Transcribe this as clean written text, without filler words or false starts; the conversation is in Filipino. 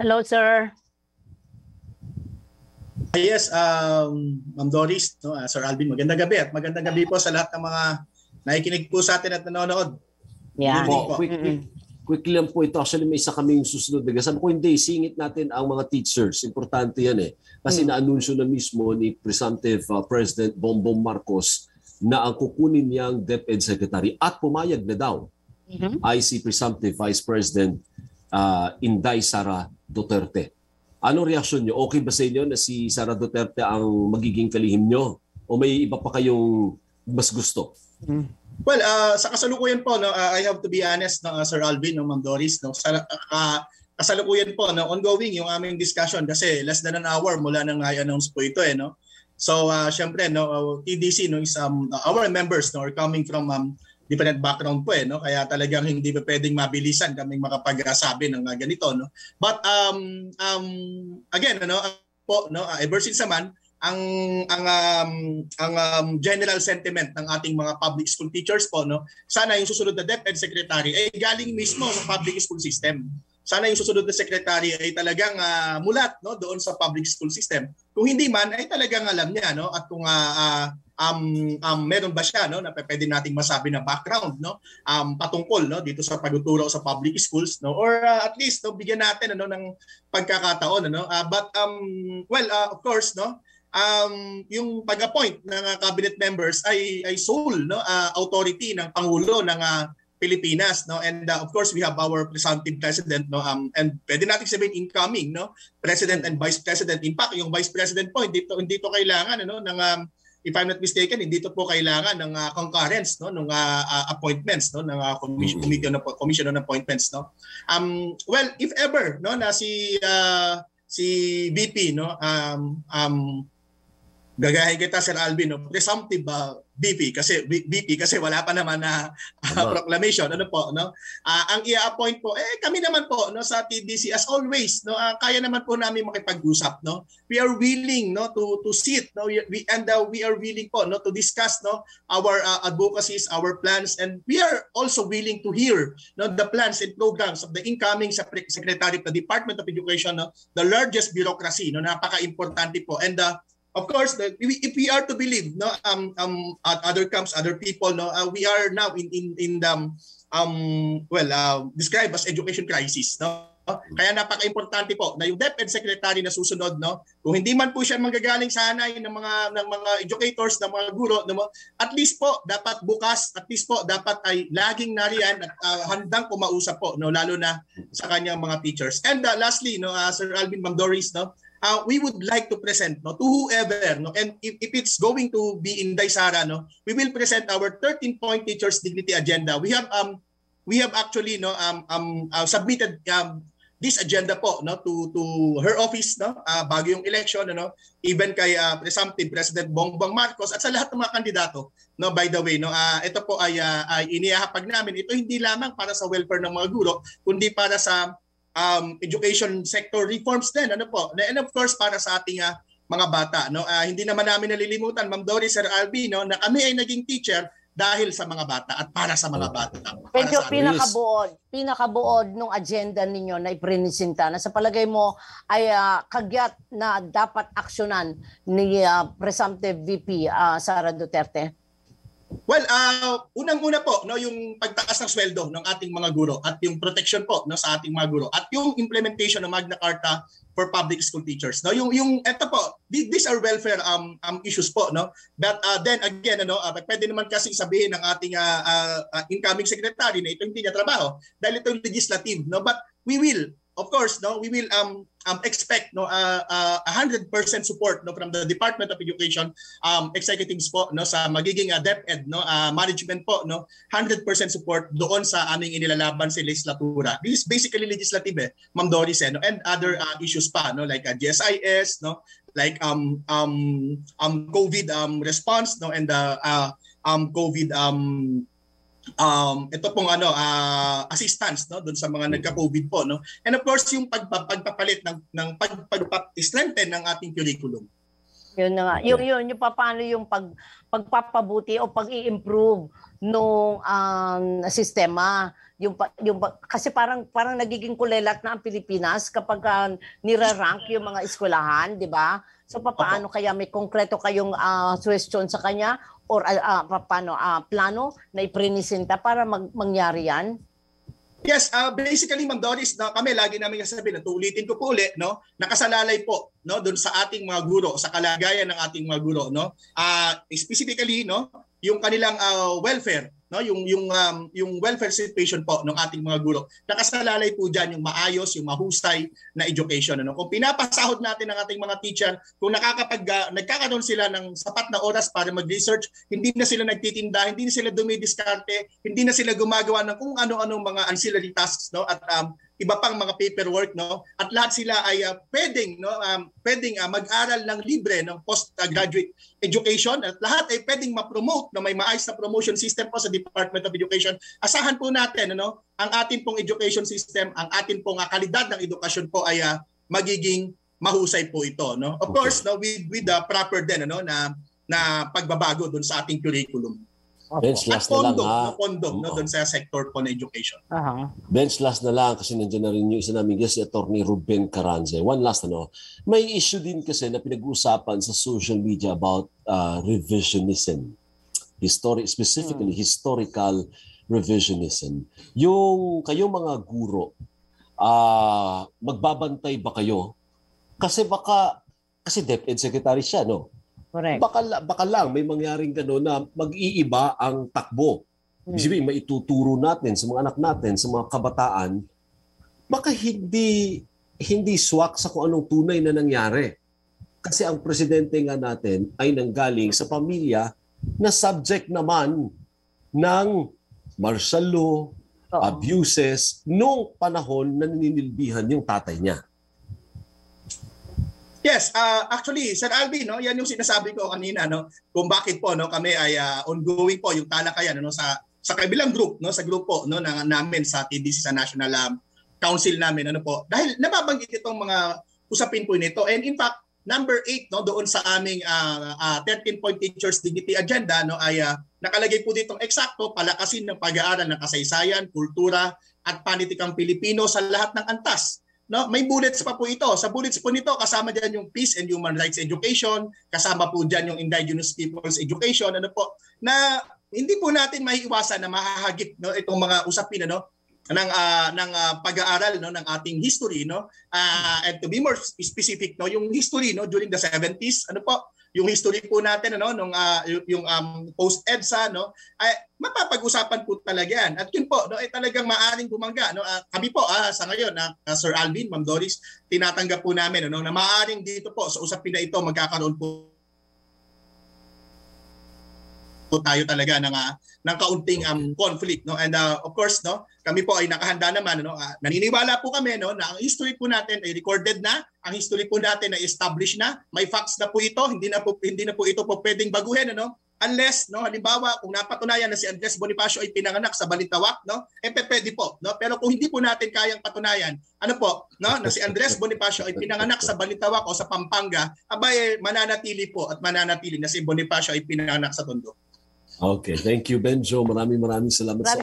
Hello, sir. Yes, Ma'am Doris, no, Sir Alvin, magandang gabi at magandang gabi po sa lahat ng mga nakikinig po sa atin at nanonood. Yeah. Po. Quickly lang po ito. Actually, may isa kami yung susunod. Sabi ko, hindi, singit natin ang mga teachers. Importante yan eh. Kasi na-anunsyo na mismo ni Presumptive President Bongbong Marcos na ang kukunin niyang DepEd Secretary at pumayag na daw ay si Presumptive Vice President Inday Sara Duterte. Ano reaksyon nyo? Okay ba sa inyo na si Sara Duterte ang magiging kalihim nyo? O may iba pa kayong mas gusto? Well, sa kasalukuyan po, no, I have to be honest, no, Sir Alvin, no, Ma'am Doris, no, sa kasalukuyan po, no, ongoing yung aming discussion kasi less than an hour mula nang i-announce po ito. Eh, no? So, syempre, no, TDC, no, is, our members, no, are coming from different background po, eh, no? Kaya talagang hindi pa pwedeng mabilisan kaming makapagsabi ng ganito, no? But again, ano po, no, ever since naman ang general sentiment ng ating mga public school teachers po, no, sana yung susunod na DepEd secretary ay galing mismo sa public school system. Sana yung susunod na secretary ay talagang mulat, no, doon sa public school system. Kung hindi man ay talagang alam niya, no, at kung meron ba siya, no, na pwede nating masabi na background, no, patungkol, no, dito sa pagtuturo sa public schools, no, or at least, no, bigyan natin, ano, ng pagkakataon, ano. But well, of course, no, yung pag-appoint ng cabinet members ay sole, no, authority ng Pangulo ng Pilipinas, no, and of course we have our presumptive president, no, and pwede nating sabihin incoming, no, president and vice president. In fact, yung vice president po dito kailangan, ano, ng if I'm not mistaken, hindi to po kailangan ng concurrence, no, ng appointments, no, ng commission on appointments, no. Well, if ever, no, na si VP, no, gagahin kita, Sir Alvin, no, presumptive VP kasi wala pa naman na proclamation, ano po, no. Ang i-appoint po, kami naman po, no, sa TDC as always, no, kaya naman po namin makipag-usap, no. We are willing, no, to sit, no, we are willing po, no, to discuss, no, our advocacies, our plans, and we are also willing to hear, no, the plans and programs of the incoming secretary of the Department of Education, no, the largest bureaucracy, no, napaka-importante po. And of course, if we are to believe, no, other people, no, we are now in the well, described as education crisis, no. Kaya napaka-importante po na yung DepEd secretary na susunod, no, kung hindi man po siya manggagaling sana ng mga educators, ng mga guro, no, at least po dapat bukas, at least po dapat ay laging nariyan at handang kumausap po, no, lalo na sa kanyang mga teachers. And lastly, no, Sir Alvin, Ma'am Doris, no, we would like to present, no, to whoever, no, and if it's going to be Inday Sara, no, we will present our 13-point teachers dignity agenda. We have actually, no, submitted this agenda po, no, to her office, no, bago yung election, no, even kay presumptive President Bongbong Marcos at sa lahat ng mga kandidato, no. By the way, no, ito po ay inihahapag namin. Ito hindi lamang para sa welfare ng mga guro kundi para sa education sector reforms din, ano po, and of course para sa ating mga bata, no. Hindi naman namin nalilimutan, Ma'am Doris, Sir Alvin, no, na kami ay naging teacher dahil sa mga bata at para sa mga bata. Medyo pinakabuod nung agenda ninyo na iprenisenta, na sa palagay mo ay kagyat na dapat aksyonan ni Presumptive VP Sara Duterte? Well, unang-una po, no, yung pagtaas ng sweldo ng ating mga guro at yung protection po, no, sa ating mga guro at yung implementation ng Magna Carta for Public School Teachers. No, yung eto po, these are welfare issues po, no. But then again, ano, pwede naman kasi sabihin ng ating incoming secretary na ito hindi niya trabaho dahil ito yung legislative, no. But we will, of course, no, we will expect, no, 100% support, no, from the Department of Education executives po, no, sa magiging DepEd, no, management po, no, 100% support doon sa aming inilalaban sa legislatura. This is basically legislative, eh, Ma'am Doris, eh, no, and other issues pa, no, like GSIS, no, like COVID response, no, and COVID ito pong ano, assistance, no, doon sa mga nagka-COVID po, no. And of course yung pagpapalit ng pag-strengthen ng ating curriculum. Yun na nga. Yung paano yung pagpapabuti o pag-i-improve nung sistema Kasi parang nagiging kulelat na ang Pilipinas kapag nirarank yung mga eskwelahan, di ba? So paano kaya may konkreto kayong suggestion sa kanya or plano na iprinisinta para mangyari yan? Yes, basically Ma'am Doris, kami lagi namin sasabihin, ulitin ko po ulit, no? Nakasalalay po, no, doon sa ating mga guro, sa kalagayan ng ating mga guro, no? Specifically, no, yung kanilang welfare, no, yung welfare situation po ng ating mga guro. Nakasalalay po diyan yung maayos, yung mahusay na education, ano. Kung pinapasahod natin ang ating mga teacher, kung nagkakaroon sila ng sapat na oras para mag-research, hindi na sila nagtitinda, hindi na sila dumidiskarte, hindi na sila gumagawa ng kung ano-anong mga ancillary tasks, no, at iba pang mga paperwork, no, at lahat sila ay pwedeng mag-aral ng libre ng postgraduate education at lahat ay pwedeng ma-promote na may maayos na promotion system po sa Department of Education. Asahan po natin, ano, ang atin pong education system, ang atin pong kalidad ng edukasyon po ay magiging mahusay po ito, no. Of course, no, with the proper din, ano, na pagbabago doon sa ating curriculum. Bench last na lang ha. Pondog na doon sa sector po na education. Bench last na lang kasi nandiyan na rin yung isa namin guest, si Attorney Ruben Carranza. One last, ano, may issue din kasi na pinag-uusapan sa social media about revisionism. Specifically, historical revisionism. Yung kayong mga guro, magbabantay ba kayo? Kasi DepEd Secretary siya, no? Correct. Baka lang may mangyaring gano'n na mag-iiba ang takbo. Ibig sabihin, maituturo natin sa mga anak natin, sa mga kabataan, baka hindi swak sa kung anong tunay na nangyari. Kasi ang presidente nga natin ay nanggaling sa pamilya na subject naman ng martial law, abuses, noong panahon na ninilbihan yung tatay niya. Yes, actually Sir Alvin, no, yan yung sinasabi ko kanina, no, kung bakit po, no, kami ay ongoing po yung talakayan, no, sa kabilang group, no, sa grupo, no, namin sa TDC, sa National Council namin, ano po, dahil nababanggit itong mga usapin po nito. And in fact, number 8, no, doon sa aming 13-point Teachers Dignity Agenda, no, ay nakalagay po ditong eksakto palakasin ng pag-aaral ng kasaysayan, kultura at panitikang Pilipino sa lahat ng antas. No, may bullets pa po ito. Sa bullets po nito, kasama diyan yung peace and human rights education, kasama po diyan yung indigenous people's education, ano po, na hindi po natin maiiwasan na mahahagip, no, itong mga usapin, ano, ng pag-aaral, no, ng ating history, no. And to be more specific, no, yung history, no, during the 70s, ano po, yung history po natin, ano, nung yung post-EDSA, no, ay mapapag-usapan po talaga yan. At yun po, no, ay talagang maaring bumangga, no. Kami po sa ngayon, Sir Alvin, Ma'am Doris, tinatanggap po namin, ano, na maaring dito po sa usapin na ito magkakaroon po tayo talaga ng kaunting conflict, no. And of course, no, kami po ay nakahanda naman, no. Naniniwala po kami, no, na ang history po natin ay recorded na, ang history po natin ay established na, may facts na po ito, hindi na po ito po pwedeng baguhin, ano, unless, no, halimbawa kung napatunayan na si Andres Bonifacio ay pinanganak sa Balintawak, no, pwede po, no. Pero kung hindi po natin kayang patunayan, ano po, no, na si Andres Bonifacio ay pinanganak sa Balintawak o sa Pampanga, abay mananatili po at mananatili na si Bonifacio ay pinanganak sa Tondo. Okay, thank you Benjo. Maraming salamat.